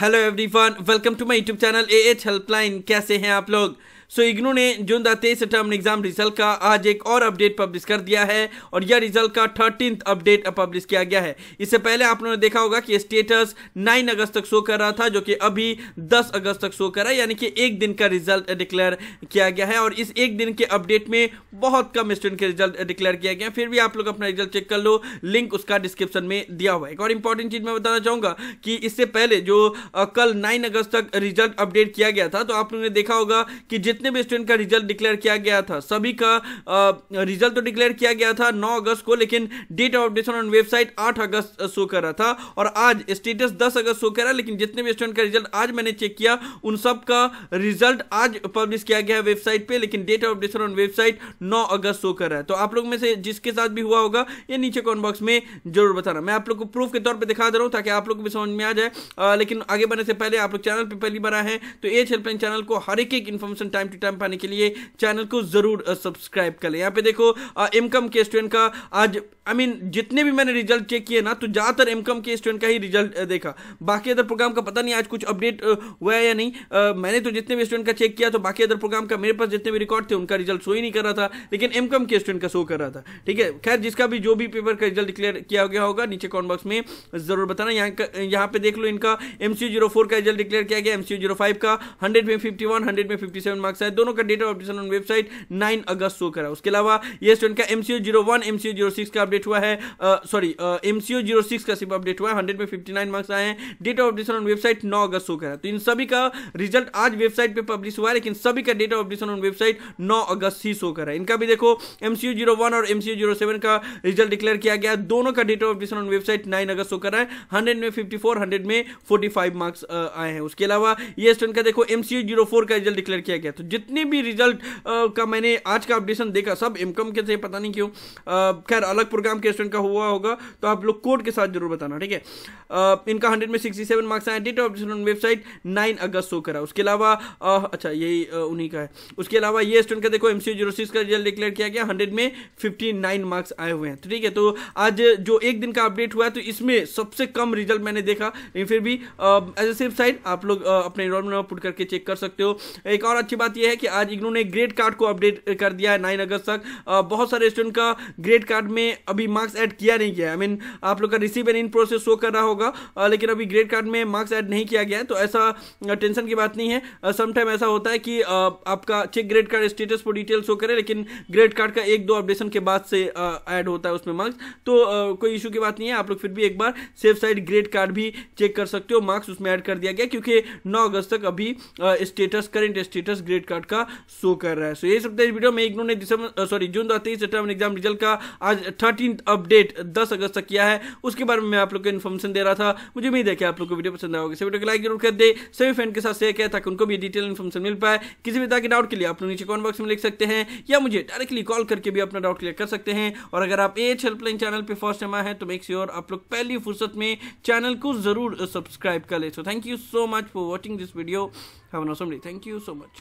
Hello everyone, welcome to my YouTube channel A H helpline. कैसे हैं आप लोग? सो इग्नू ने जून 23 टर्म एग्जाम रिजल्ट का आज एक और अपडेट पब्लिश कर दिया है और यह रिजल्ट का 13th अपडेट पब्लिश किया गया है। इससे पहले आप लोगों ने देखा होगा कि स्टेटस 9 अगस्त तक शो कर रहा था, जो कि अभी 10 अगस्त तक शो कर रहा है, यानी कि एक दिन का रिजल्ट डिक्लेयर किया गया है। और इस एक दिन के अपडेट में बहुत कम स्टूडेंट के रिजल्ट डिक्लेयर किया गया है। फिर भी आप लोग अपना रिजल्ट चेक कर लो, लिंक उसका डिस्क्रिप्शन में दिया हुआ है। एक और इंपॉर्टेंट चीज़ मैं बताना चाहूँगा कि इससे पहले जो कल 9 अगस्त तक रिजल्ट अपडेट किया गया था, तो आप लोगों ने देखा होगा कि जितने भी स्टूडेंट का रिजल्ट डिक्लेयर किया गया था, सभी का रिजल्ट तो डिक्लेयर किया गया था 9 अगस्त को, लेकिन date of updation on website 8 अगस्त शो कर रहा था और आज स्टेटस 10 अगस्त शो कर रहा है। लेकिन जितने भी स्टूडेंट का रिजल्ट आज मैंने चेक किया, उन सब का रिजल्ट आज पब्लिश किया गया है वेबसाइट पे, लेकिन date of updation on website 9 अगस्त शो कर रहा है। तो आप लोग में से जिसके साथ भी हुआ होगा, ये नीचे कमेंट बॉक्स में जरूर बताना। मैं आप लोग को प्रूफ के तौर पर दिखा दे रहा हूँ ताकि आप लोग को भी समझ में आ जाए। लेकिन आगे बढ़ने से पहले, आप लोग चैनल पर पहली बार आए हैं तो ए एच हेल्पलाइन चैनल को हर एक इन्फॉर्मेशन टाइम टू टाइम पाने के लिए चैनल को जरूर सब्सक्राइब कर लें। यहाँ पे देखो, एमकॉम के स्टूडेंट का आज जितने भी मैंने रिजल्ट चेक किए ना, तो ज्यादातर एमकॉम के स्टूडेंट का ही रिजल्ट देखा। बाकी अदर प्रोग्राम का पता नहीं आज कुछ अपडेट हुआ है या नहीं। मैंने तो जितने भी स्टूडेंट का चेक किया, तो बाकी अदर प्रोग्राम का मेरे पास जितने भी रिकॉर्ड थे उनका रिजल्ट शो ही नहीं कर रहा था, लेकिन एमकॉम के स्टूडेंट का शो कर रहा था। ठीक है, खैर जिसका भी जो भी पेपर का रिजल्ट डिक्लेयर किया गया होगा, नीचे कमेंट बॉक्स में जरूर बताना। यहाँ पे देख लो, इनका MCO 04 का रिजल्ट डिक्लेयर किया गया, MCO 05 का 100 में 51, 100 में 57 मार्क्स है। दोनों का date of updation on website 9 अगस्त शो करा। उसके अलावा ये स्टूडेंट का MCO 01, MCO 06 का अपडेट हुआ है, सॉरी MCO 06 का सिर्फ अपडेट हुआ है, 100 में 59 मार्क्स आए हैं, date of updation on website 9 अगस्त शो करा। तो इन सभी का रिजल्ट आज वेबसाइट पे पब्लिश हुआ है, लेकिन सभी का date of updation on website 9 अगस्त ही शो करा। इनका भी देखो, MCO 01 और MCO 07 का रिजल्ट डिक्लेयर किया गया, दोनों का date of updation on website 9 अगस्त शो करा है, 100 में 54, 100 में 45 मार्क्स आए हैं। उसके अलावा ये स्टूडेंट का देखो, MCO 04 का रिजल्ट डिक्लेयर किया गया। तो जितने भी रिजल्ट का मैंने आज का अपडेशन देखा, सब एमकॉम के थे, पता नहीं क्यों। खैर अलग प्रोग्राम के स्टूडेंट का हुआ होगा, तो आप लोग कोड के साथ जरूर बताना। ठीक है, इनका 100 में 67 मार्क्स आए, date of updation on website 9 अगस्त शो करा। उसके अलावा अच्छा यही उन्हीं का है। उसके अलावा ये स्टूडेंट का देखो, MCO 06 का रिजल्ट डिक्लेयर किया गया, 100 में 59 मार्क्स आए हुए हैं। ठीक है, तो आज जो एक दिन का अपडेट हुआ है, तो इसमें सबसे कम रिजल्ट मैंने देखा, लेकिन फिर भी एज ए सेफ साइड आप लोग अपने एनरोलमेंट नंबर पुट करके चेक कर सकते हो। एक और अच्छी बात यह है कि आज इग्नू ने ग्रेड कार्ड को अपडेट कर दिया है 9 अगस्त तक। बहुत सारे स्टूडेंट का ग्रेड कार्ड में अभी मार्क्स ऐड किया नहीं गया है। आप लोग का receive and in process show कर रहा होगा, लेकिन अभी ग्रेड कार्ड में मार्क्स ऐड नहीं किया गया है, तो ऐसा टेंशन की बात नहीं है। समटाइम ऐसा होता है कि आपका चेक ग्रेड कार्ड स्टेटस पर डिटेल शो करे, लेकिन ग्रेड कार्ड का 1-2 अपडेशन के बाद से ऐड होता है उसमें मार्क्स, तो कोई इशू की बात नहीं है। आप लोग फिर भी एक बार सेफ साइड ग्रेड कार्ड भी चेक कर सकते हो, मार्क्स उसमें ऐड कर दिया गया, क्योंकि 9 अगस्त तक अभी status, current status grade card का शो कर रहा है। सो ये सब इस वीडियो में इग्नू ने जून 23 टर्म एग्जाम रिजल्ट का आज 13th अपडेट 10 अगस्त तक किया है, उसके बारे में मैं आप लोग को इन्फॉर्मेशन दे रहा था। मुझे उम्मीद है कि आप लोग को वीडियो पसंद आया होगा। वीडियो को लाइक जरूर कर दे, सभी फ्रेंड के साथ शेयर किया ताकि उनको भी डिटेल इन्फॉर्मेशन मिल पाए। किसी भी तरह के डाउट के लिए आप लोग नीचे कमेंट बॉक्स में लिख सकते हैं, या मुझे डायरेक्टली कॉल करके भी अपना डाउट क्लियर कर सकते हैं। और अगर आप ए एच हेल्पलाइन चैनल पर फर्स्ट टाइम आए हैं, तो मेक श्योर आप लोग पहली फुर्सत में चैनल को जरूर सब्सक्राइब कर ले। So thank you so much for watching this video. Have an awesome day. Thank you so much.